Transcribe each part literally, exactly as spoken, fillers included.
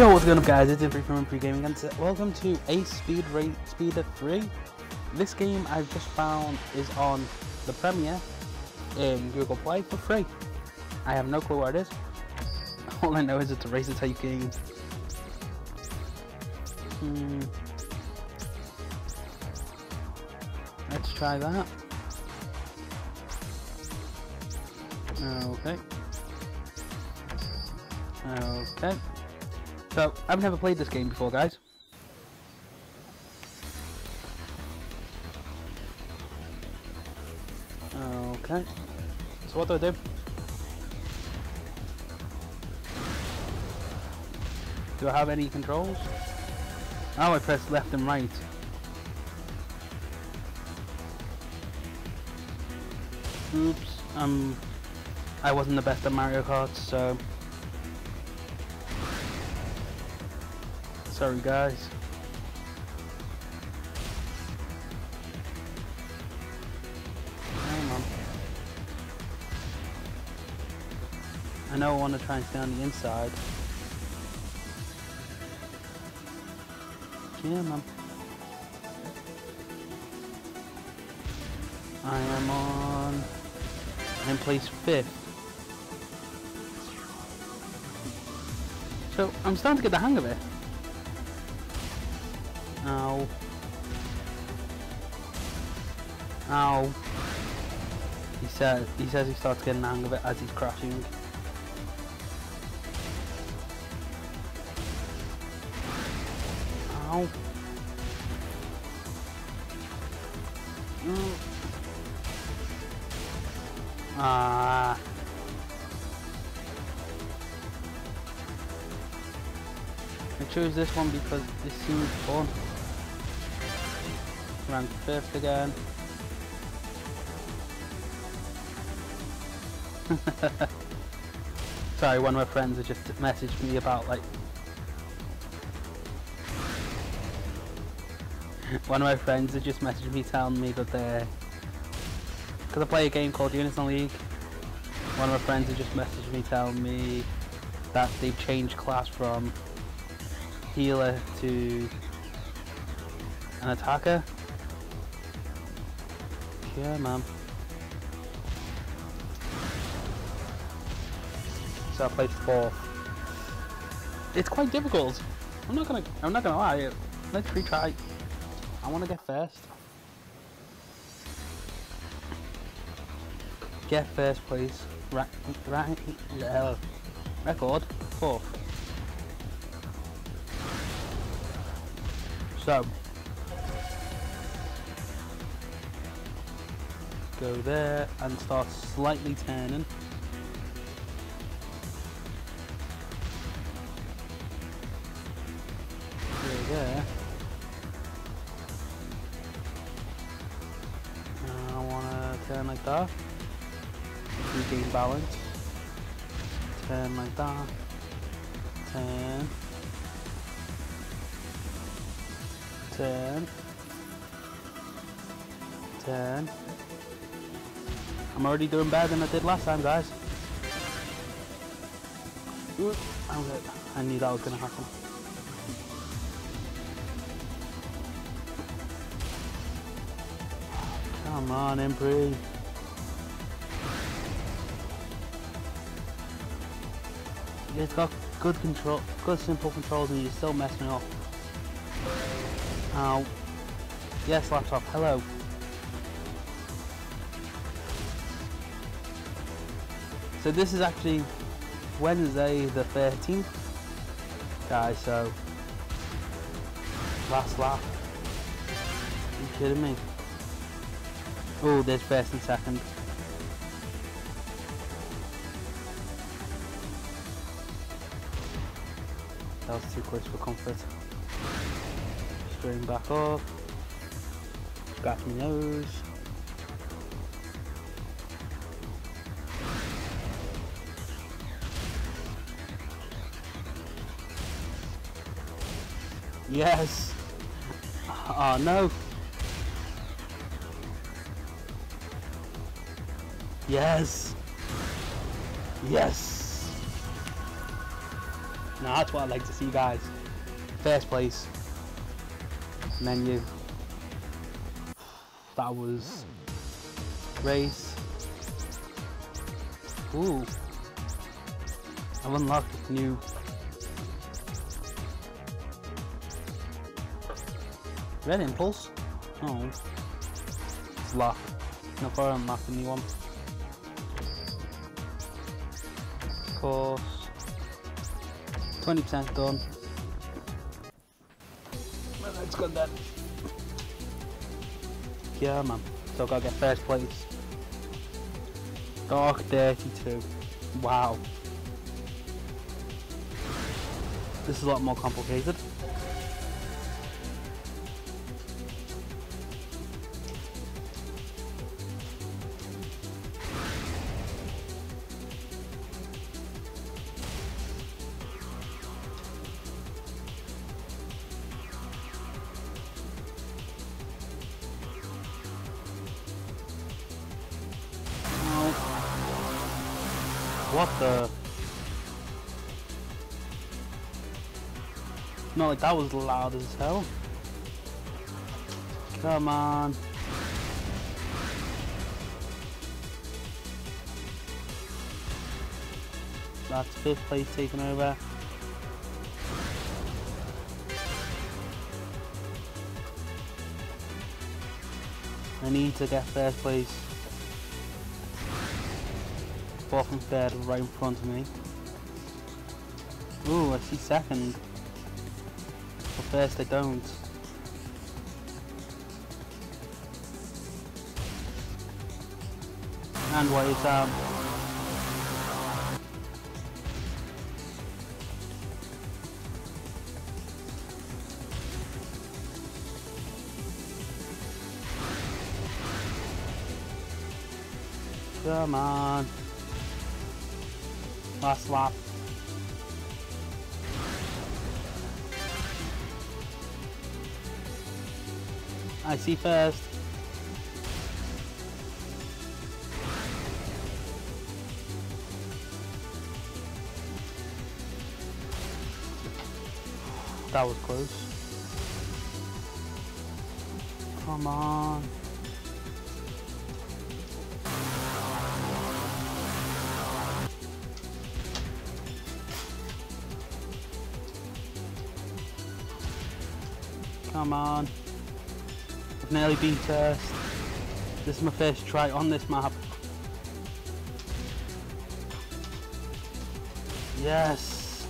Yo, what's going on, guys? It's Impre from ImpreGaming, and welcome to Ace Speeder three. This game I've just found is on the premiere in Google Play for free. I have no clue where it is. All I know is it's a racing type game. Hmm. Let's try that. Okay. Okay. So, I've never played this game before, guys. Okay. So what do I do? Do I have any controls? Oh, I press left and right. Oops. Um, I wasn't the best at Mario Kart, so... Sorry, guys. Hang on. I know I want to try and stay on the inside. Yeah, man. I am on... I'm in place fifth. So, I'm starting to get the hang of it. Ow. Ow. He says, he says he starts getting the hang of it as he's crashing. Ow. Mm. Ah. I chose this one because this seems fun. Ranked fifth again. Sorry, one of my friends had just messaged me about like... one of my friends had just messaged me telling me that they're... Because I play a game called Unison League. One of my friends had just messaged me telling me that they've changed class from healer to an attacker. Yeah, man. So I played four. It's quite difficult. I'm not gonna. I'm not gonna lie. Let's retry. I want to get first. Get first, please. Right, right. Uh, record four. So, go there and start slightly turning. Go there. And I want to turn like that. Regain balance. Turn like that. Turn. Turn. Turn. I'm already doing better than I did last time, guys. Ooh, I knew that was gonna happen. Come on, Impre. It's got good control, good simple controls, and you're still messing up. Ow. Yes, laptop, hello. So this is actually Wednesday the thirteenth, guys, so last lap. Are you kidding me? Oh, there's first and second. That was too close for comfort. Straighten back up, scratch my nose. Yes! Oh no! Yes! Yes! Now that's what I'd like to see, guys. First place. Menu. That was race. Ooh. I've unlocked new. Red Impulse? Oh. It's locked. No problem, map a new one. Course. twenty percent done. Well, that's good then. Yeah, man. So I've got to get first place. Dark thirty-two. Wow. This is a lot more complicated. What the? No, like that was loud as hell. Come on. That's fifth place taken over. I need to get first place. Fourth and third right in front of me. Ooh, I see second. But first I don't. And what is um come on. Last lap. I see first. That was close. Come on. Come on. I've nearly been first. This is my first try on this map. Yes.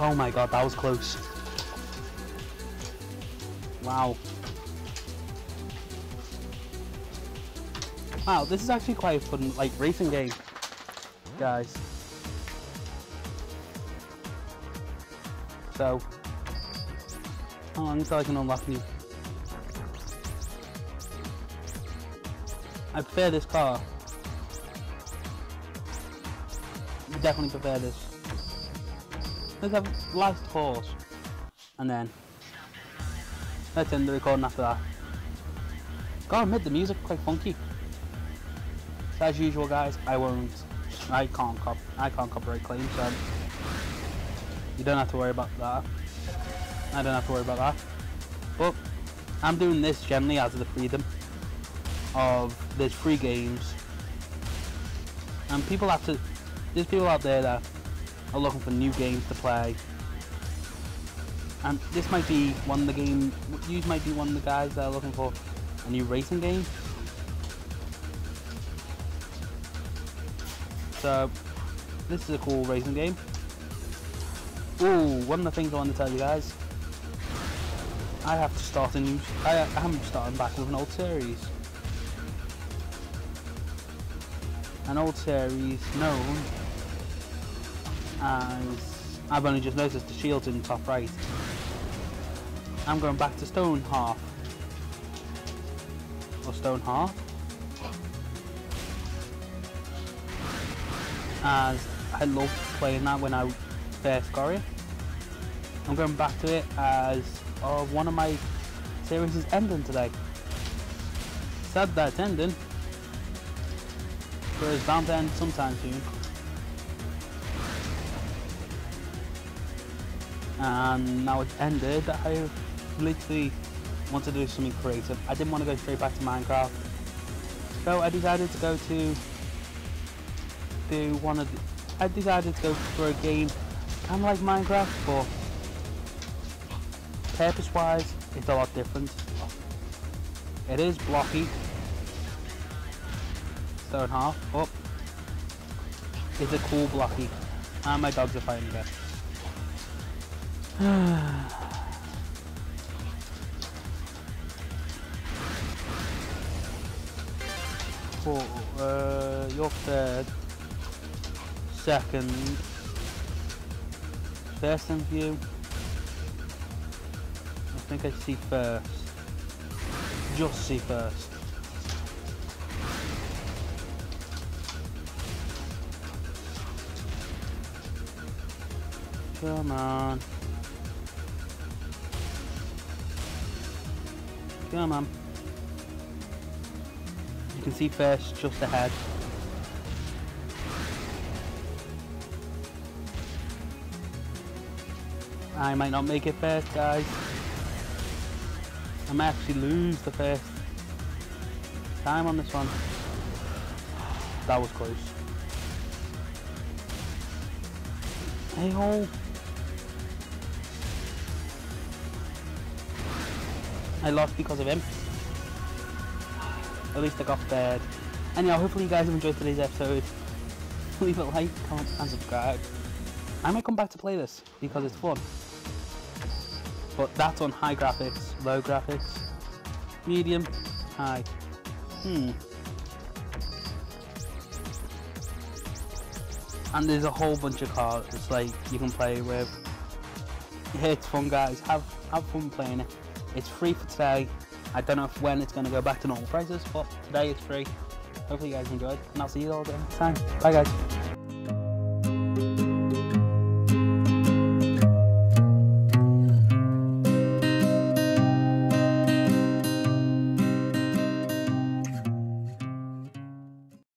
Oh my god, that was close. Wow. Wow, this is actually quite a fun, like, racing game, guys. So, how long until I can unlock you? I prefer this car. I definitely prefer this. Let's have last horse, and then let's end the recording after that. Gotta admit, the music is quite funky. So as usual, guys, I won't. I can't cop. I can't copyright claim. So. You don't have to worry about that. I don't have to worry about that. But I'm doing this generally out of the freedom of there's free games. And people have to, there's people out there that are looking for new games to play. And this might be one of the game, you might be one of the guys that are looking for a new racing game. So this is a cool racing game. Ooh, one of the things I want to tell you guys, I have to start a new, I am starting back with an old series. An old series known as, I've only just noticed the shields in the top right. I'm going back to Stone Half. Or Stone Half. As I loved playing that when I first got it. I'm going back to it as uh, one of my series is ending today. Sad that it's ending, but it's bound to end sometime soon. and now it's ended. I literally want to do something creative. I didn't want to go straight back to Minecraft, so I decided to go to do one of the, I decided to go for a game kind of like Minecraft, but purpose wise it's a lot different. It is blocky. Stone Half up. It's a cool blocky. And my dogs are fighting again. Four, uh, you're third. Second. First in view. I think I see first. Just see first. Come on. Come on. You can see first just ahead. I might not make it first, guys. I might actually lose the first time on this one. That was close. Hey ho! I lost because of him. At least I got third. Anyhow, hopefully you guys have enjoyed today's episode. Leave a like, comment and subscribe. I might come back to play this because it's fun. But that's on high graphics, low graphics, medium, high. Hmm. And there's a whole bunch of cars like you can play with. Yeah, it's fun, guys. Have have fun playing it. It's free for today. I don't know if when it's going to go back to normal prices, but today it's free. Hopefully you guys enjoyed, and I'll see you all the next time. Bye, guys.